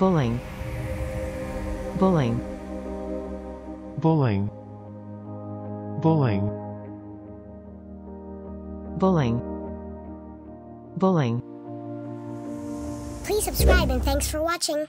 Bullying. Bullying. Bullying. Bullying. Bullying. Bullying. Please subscribe and thanks for watching.